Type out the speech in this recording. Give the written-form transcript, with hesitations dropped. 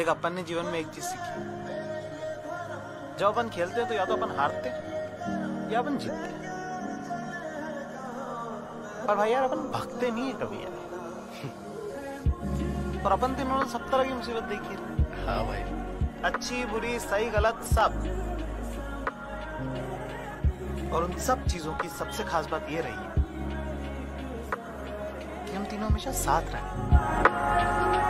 देख, अपन ने जीवन में एक चीज सीखी, जब अपन खेलते हैं तो या तो अपन हारते या अपन जीतते, पर भाई यार अपन भागते नहीं है कभी यार। और अपन तीनों सब तरह की मुसीबत देखी है। हाँ भाई, अच्छी बुरी सही गलत सब। और उन सब चीजों की सबसे खास बात ये रही है कि हम तीनों हमेशा साथ रहे।